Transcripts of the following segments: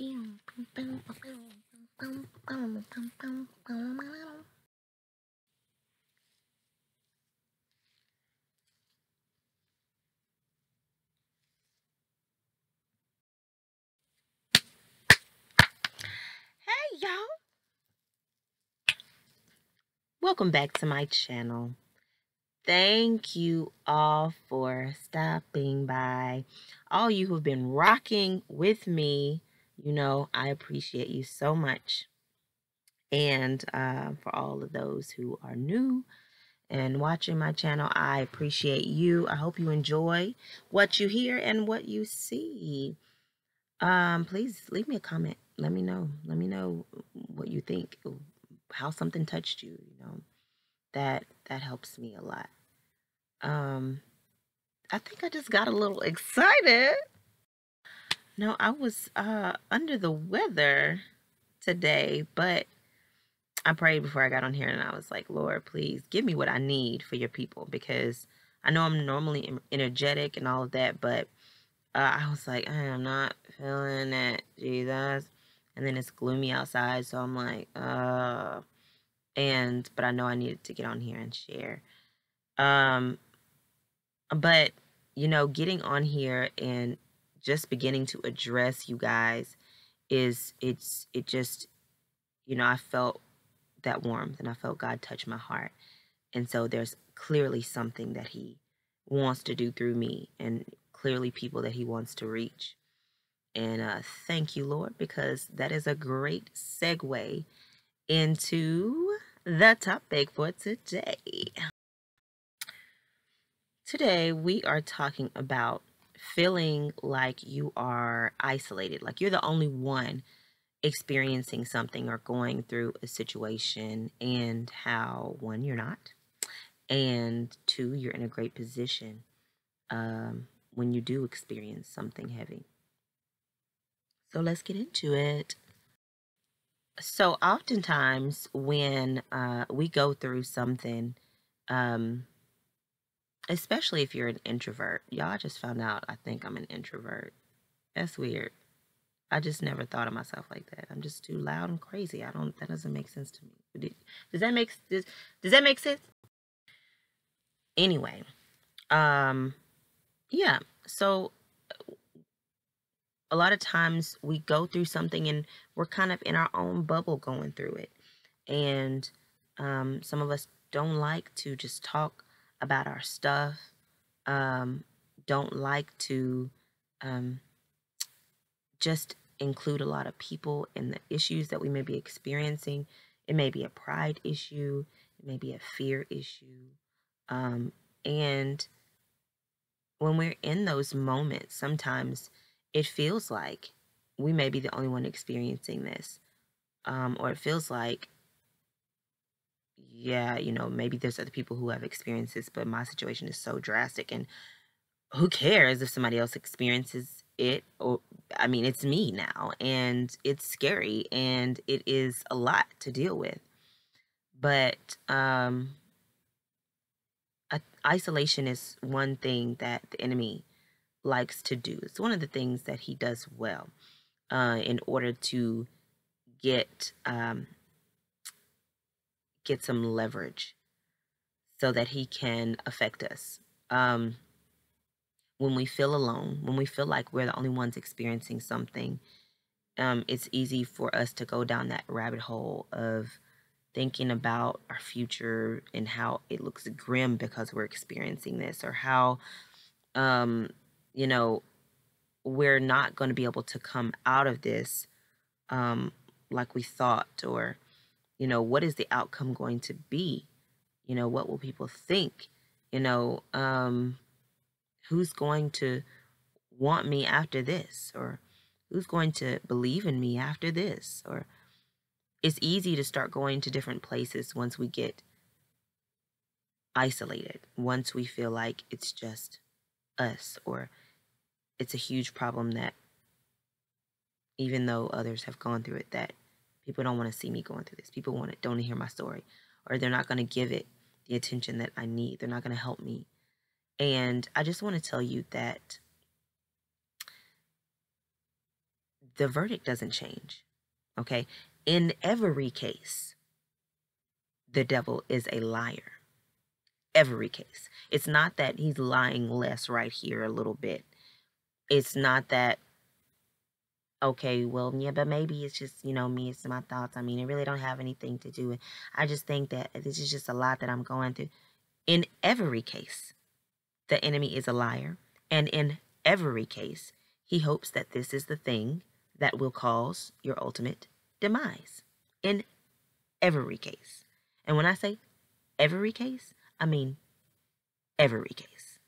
Hey y'all, welcome back to my channel. Thank you all for stopping by. All you who've been rocking with me, you know, I appreciate you so much. And for all of those who are new and watching my channel, I appreciate you. I hope you enjoy what you hear and what you see. Please leave me a comment. Let me know. Let me know what you think, how something touched you, you know. That helps me a lot. I think I just got a little excited. No, I was under the weather today, but I prayed before I got on here and I was like, Lord, please give me what I need for your people, because I know I'm normally energetic and all of that, but I was like, I am not feeling it, Jesus. And then it's gloomy outside, so I'm like, but I know I needed to get on here and share. But, you know, getting on here and just beginning to address you guys is, it just, you know, I felt that warmth and I felt God touch my heart. And so there's clearly something that he wants to do through me, and clearly people that he wants to reach. And thank you, Lord, because that is a great segue into the topic for today. Today, we are talking about feeling like you are isolated, like you're the only one experiencing something or going through a situation, and how, one, you're not, and two, you're in a great position when you do experience something heavy. So let's get into it. So oftentimes when we go through something, especially if you're an introvert, y'all just found out I think I'm an introvert. That's weird. I just never thought of myself like that. I'm just too loud and crazy. I don't, that doesn't make sense to me. Does that make sense? Anyway, yeah. So a lot of times we go through something and we're kind of in our own bubble going through it. And some of us don't like to just talk about our stuff, don't like to just include a lot of people in the issues that we may be experiencing. It may be a pride issue, it may be a fear issue. And when we're in those moments, sometimes it feels like we may be the only one experiencing this, or it feels like, yeah, you know, maybe there's other people who have experienced this, but my situation is so drastic, and who cares if somebody else experiences it? Or, I mean, it's me now, and it's scary, and it is a lot to deal with. But isolation is one thing that the enemy likes to do. It's one of the things that he does well, in order to get some leverage so that he can affect us. When we feel alone, when we feel like we're the only ones experiencing something, it's easy for us to go down that rabbit hole of thinking about our future and how it looks grim because we're experiencing this, or how, you know, we're not going to be able to come out of this like we thought, or, you know, what is the outcome going to be? You know, what will people think? You know, who's going to want me after this? Or who's going to believe in me after this? Or it's easy to start going to different places once we get isolated, once we feel like it's just us, or it's a huge problem that even though others have gone through it, that people don't want to see me going through this. People don't hear my story, or they're not going to give it the attention that I need. They're not going to help me. And I just want to tell you that the verdict doesn't change, okay? In every case, the devil is a liar. Every case. It's not that he's lying less right here a little bit. It's not that, okay, well, yeah, but maybe it's just, you know, me, it's my thoughts. I mean, it really don't have anything to do with, I just think that this is just a lot that I'm going through. In every case, the enemy is a liar. And in every case, he hopes that this is the thing that will cause your ultimate demise. In every case. And when I say every case, I mean every case.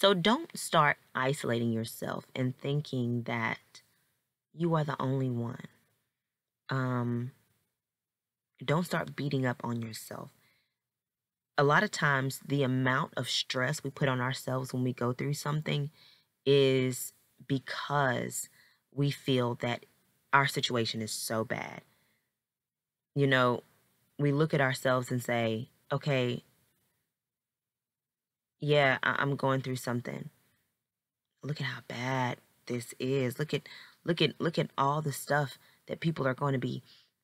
So don't start isolating yourself and thinking that you are the only one. Don't start beating up on yourself. A lot of times, the amount of stress we put on ourselves when we go through something is because we feel that our situation is so bad. You know, we look at ourselves and say, okay, yeah, I'm going through something. Look at how bad this is. Look at all the stuff that people are going to be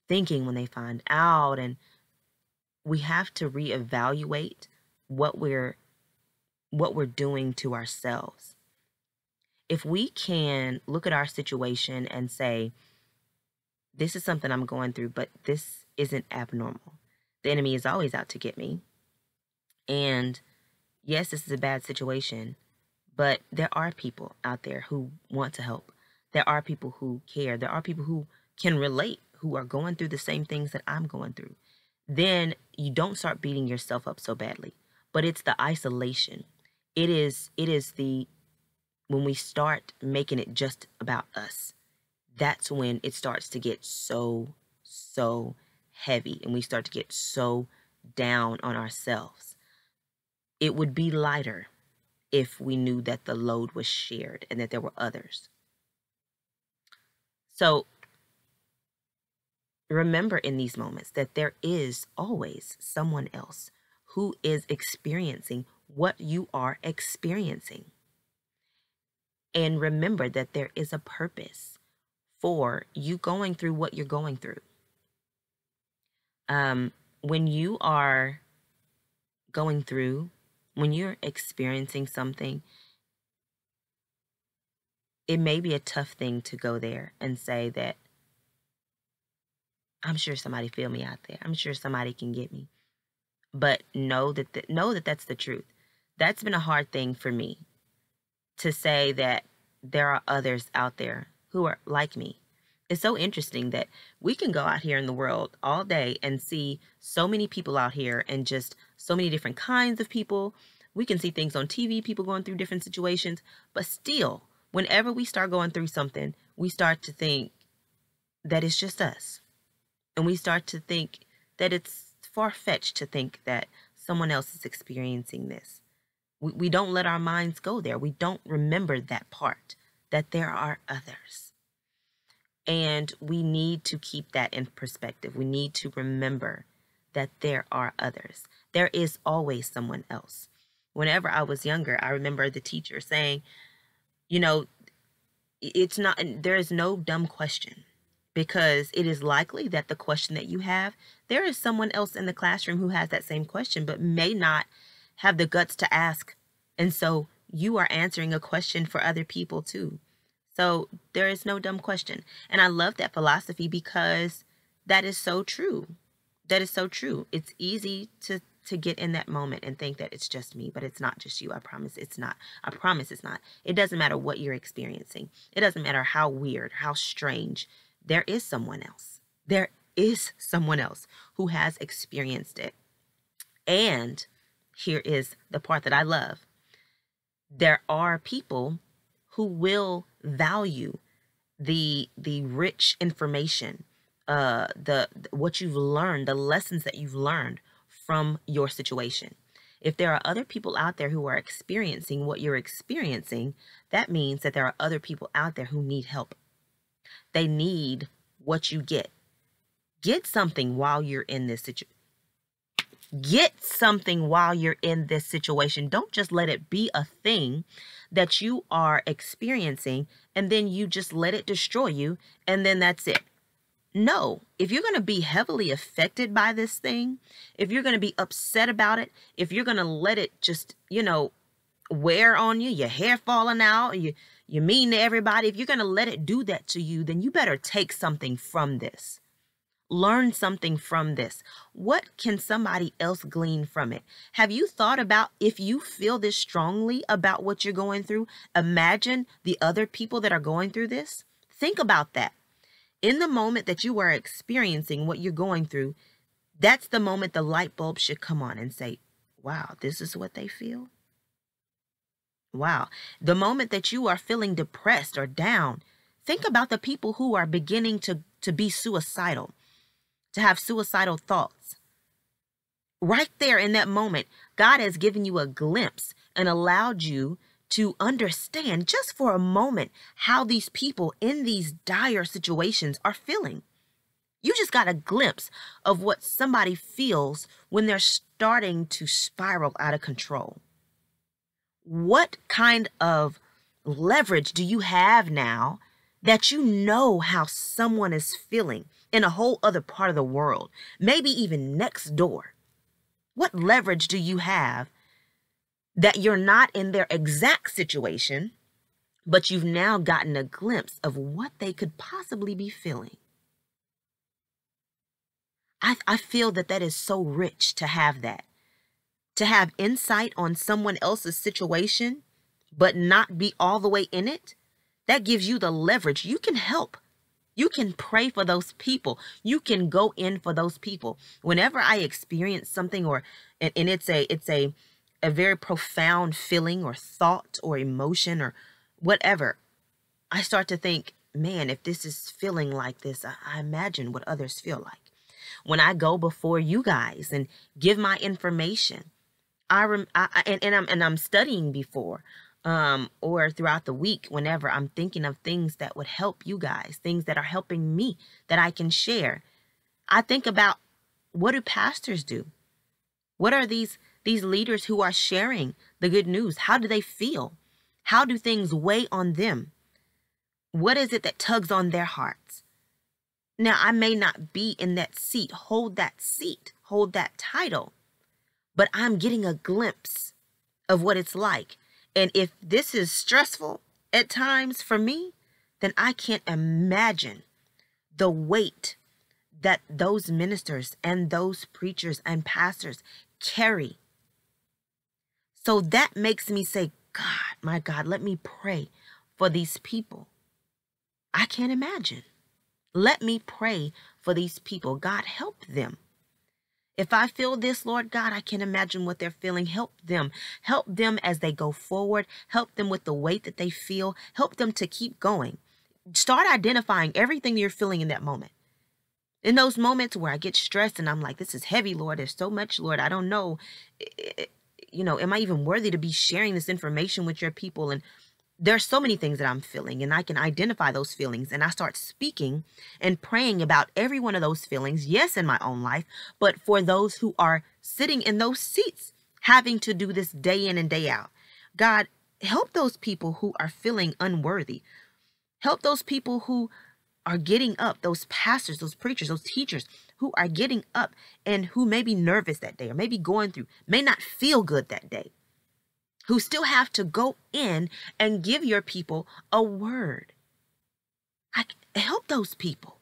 thinking when they find out. And we have to reevaluate what we're doing to ourselves. If we can look at our situation and say, this is something I'm going through, but this isn't abnormal. The enemy is always out to get me. And yes, this is a bad situation, but there are people out there who want to help. There are people who care. There are people who can relate, who are going through the same things that I'm going through. Then you don't start beating yourself up so badly. But it's the isolation. It is the, when we start making it just about us, that's when it starts to get so, so heavy and we start to get so down on ourselves. It would be lighter if we knew that the load was shared and that there were others. So remember in these moments that there is always someone else who is experiencing what you are experiencing. And remember that there is a purpose for you going through what you're going through. When you are going through, when you're experiencing something, it may be a tough thing to go there and say that, I'm sure somebody feel me out there. I'm sure somebody can get me. But know that that's the truth. That's been a hard thing for me to say that there are others out there who are like me. It's so interesting that we can go out here in the world all day and see so many people out here and just so many different kinds of people. We can see things on TV, people going through different situations, but still, whenever we start going through something, we start to think that it's just us. And we start to think that it's far-fetched to think that someone else is experiencing this. We don't let our minds go there. We don't remember that part, that there are others. And we need to keep that in perspective. We need to remember that there are others. There is always someone else. Whenever I was younger, I remember the teacher saying, you know, it's not, there is no dumb question, because it is likely that the question that you have, there is someone else in the classroom who has that same question, but may not have the guts to ask. And so you are answering a question for other people too. So there is no dumb question. And I love that philosophy because that is so true. That is so true. It's easy to get in that moment and think that it's just me, but it's not just you. I promise it's not. I promise it's not. It doesn't matter what you're experiencing. It doesn't matter how weird, how strange. There is someone else. There is someone else who has experienced it. And here is the part that I love. There are people who will value the rich information, what you've learned, the lessons that you've learned from your situation. If there are other people out there who are experiencing what you're experiencing, that means that there are other people out there who need help. They need what you get. Get something while you're in this situation. Get something while you're in this situation. Don't just let it be a thing that you are experiencing and then you just let it destroy you and then that's it. No, if you're going to be heavily affected by this thing, if you're going to be upset about it, if you're going to let it just, you know, wear on you, your hair falling out, you mean to everybody, if you're going to let it do that to you, then you better take something from this. Learn something from this. What can somebody else glean from it? Have you thought about if you feel this strongly about what you're going through? Imagine the other people that are going through this. Think about that. In the moment that you are experiencing what you're going through, that's the moment the light bulb should come on and say, wow, this is what they feel. Wow. The moment that you are feeling depressed or down, think about the people who are beginning to be suicidal, to have suicidal thoughts. Right there in that moment, God has given you a glimpse and allowed you to understand just for a moment how these people in these dire situations are feeling. You just got a glimpse of what somebody feels when they're starting to spiral out of control. What kind of leverage do you have now that you know how someone is feeling in a whole other part of the world, maybe even next door? What leverage do you have that you're not in their exact situation, but you've now gotten a glimpse of what they could possibly be feeling? I feel that is so rich to have that. To have insight on someone else's situation, but not be all the way in it, that gives you the leverage. You can help. You can pray for those people. You can go in for those people. Whenever I experience something, and it's a very profound feeling or thought or emotion or whatever, I start to think, man, if this is feeling like this, I imagine what others feel like. When I go before you guys and give my information, I'm studying before or throughout the week, whenever I'm thinking of things that would help you guys, things that are helping me that I can share. I think about, what do pastors do? What are these leaders who are sharing the good news? How do they feel? How do things weigh on them? What is it that tugs on their hearts? Now, I may not be in that seat, hold that seat, hold that title, but I'm getting a glimpse of what it's like. And if this is stressful at times for me, then I can't imagine the weight that those ministers and those preachers and pastors carry. So that makes me say, God, my God, let me pray for these people. I can't imagine. Let me pray for these people. God, help them. If I feel this, Lord God, I can't imagine what they're feeling. Help them. Help them as they go forward. Help them with the weight that they feel. Help them to keep going. Start identifying everything you're feeling in that moment. In those moments where I get stressed and I'm like, this is heavy, Lord. There's so much, Lord. I don't know. You know, am I even worthy to be sharing this information with your people? And there's so many things that I'm feeling, and I can identify those feelings, and I start speaking and praying about every one of those feelings, yes, in my own life, but for those who are sitting in those seats, having to do this day in and day out. God, help those people who are feeling unworthy. Help those people who are getting up, those pastors, those preachers, those teachers who are getting up and who may be nervous that day or maybe going through, may not feel good that day, who still have to go in and give your people a word. Help those people.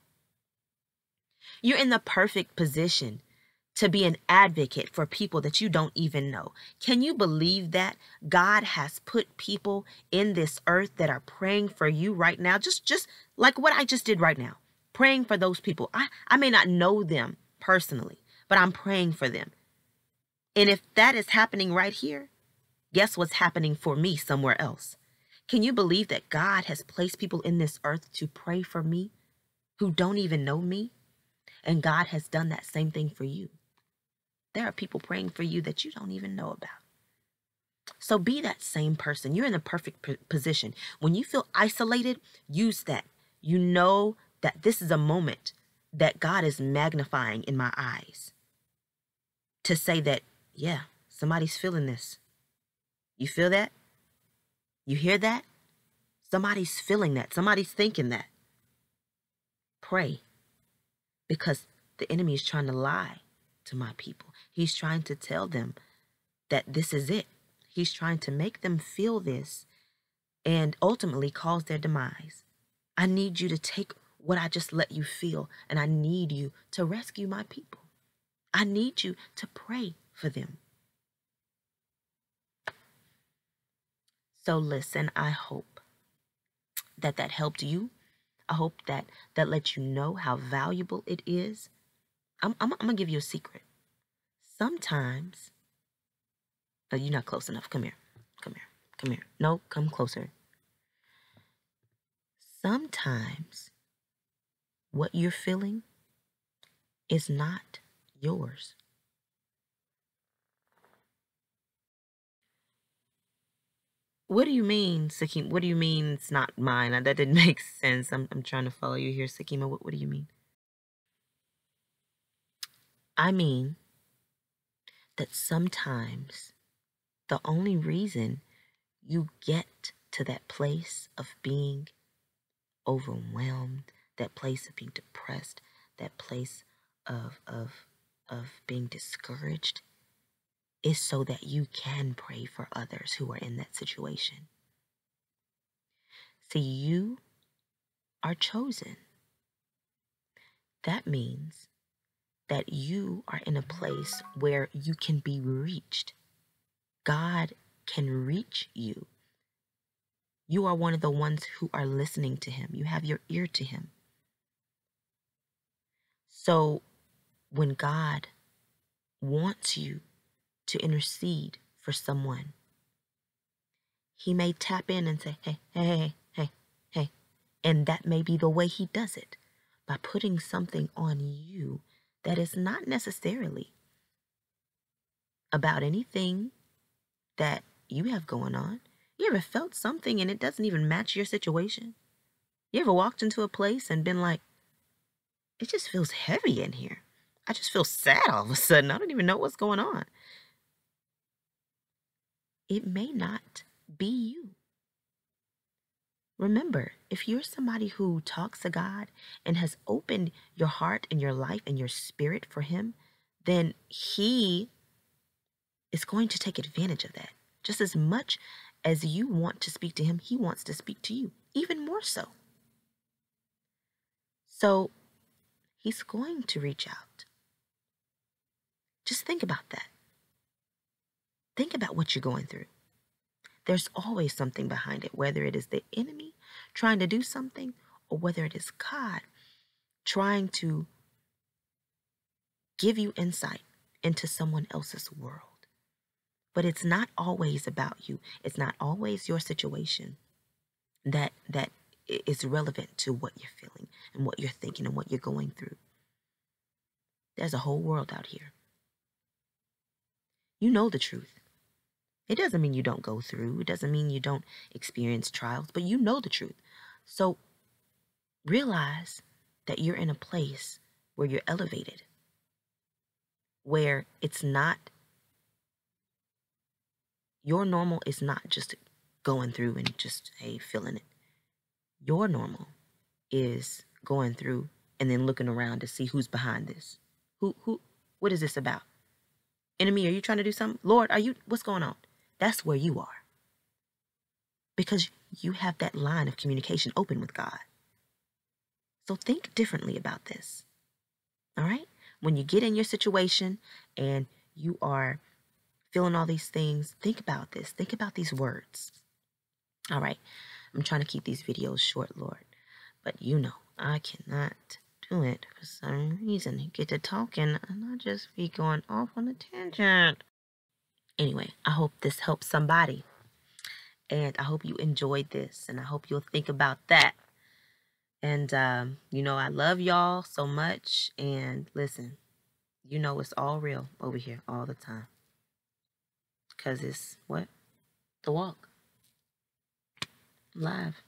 You're in the perfect position to be an advocate for people that you don't even know. Can you believe that God has put people in this earth that are praying for you right now? Just like what I just did right now, praying for those people. I may not know them personally, but I'm praying for them. And if that is happening right here, guess what's happening for me somewhere else? Can you believe that God has placed people in this earth to pray for me who don't even know me? And God has done that same thing for you. There are people praying for you that you don't even know about. So be that same person. You're in the perfect position. When you feel isolated, use that. You know that this is a moment that God is magnifying in my eyes. to say that, yeah, somebody's feeling this. You feel that? You hear that? Somebody's feeling that. Somebody's thinking that. Pray, because the enemy is trying to lie to my people. He's trying to tell them that this is it. He's trying to make them feel this and ultimately cause their demise. I need you to take what I just let you feel, and I need you to rescue my people. I need you to pray for them. So listen, I hope that that helped you. I hope that that lets you know how valuable it is. I'm going to give you a secret. Sometimes, no, you're not close enough. Come here, come here, come here. No, come closer. Sometimes what you're feeling is not yours. What do you mean, Sakima? What do you mean it's not mine? That didn't make sense. I'm trying to follow you here, Sakima. What do you mean? I mean that sometimes the only reason you get to that place of being overwhelmed, that place of being depressed, that place of being discouraged, is so that you can pray for others who are in that situation. See, you are chosen. That means that you are in a place where you can be reached. God can reach you. You are one of the ones who are listening to him. You have your ear to him. So when God wants you to intercede for someone, he may tap in and say, hey, hey, hey, hey. And that may be the way he does it, by putting something on you that is not necessarily about anything that you have going on. You ever felt something and it doesn't even match your situation? You ever walked into a place and been like, it just feels heavy in here. I just feel sad all of a sudden. I don't even know what's going on. It may not be you. Remember, if you're somebody who talks to God and has opened your heart and your life and your spirit for him, then he is going to take advantage of that. Just as much as you want to speak to him, he wants to speak to you, even more so. So he's going to reach out. Just think about that. Think about what you're going through. There's always something behind it, whether it is the enemy trying to do something or whether it is God trying to give you insight into someone else's world. But it's not always about you. It's not always your situation that is relevant to what you're feeling and what you're thinking and what you're going through. There's a whole world out here. You know the truth. It doesn't mean you don't go through. It doesn't mean you don't experience trials, but you know the truth. So realize that you're in a place where you're elevated, where it's not, your normal is not just going through and just, hey, feeling it. Your normal is going through and then looking around to see who's behind this. What is this about? Enemy, are you trying to do something? Lord, are you, what's going on? That's where you are. Because you have that line of communication open with God. So think differently about this. All right? When you get in your situation and you are feeling all these things, think about this. Think about these words. All right. I'm trying to keep these videos short, Lord. But you know, I cannot do it for some reason. You get to talking and I just be going off on a tangent. Anyway, I hope this helps somebody. And I hope you enjoyed this. And I hope you'll think about that. And, you know, I love y'all so much. And listen, you know, it's all real over here all the time. Because it's what? The Walk Live.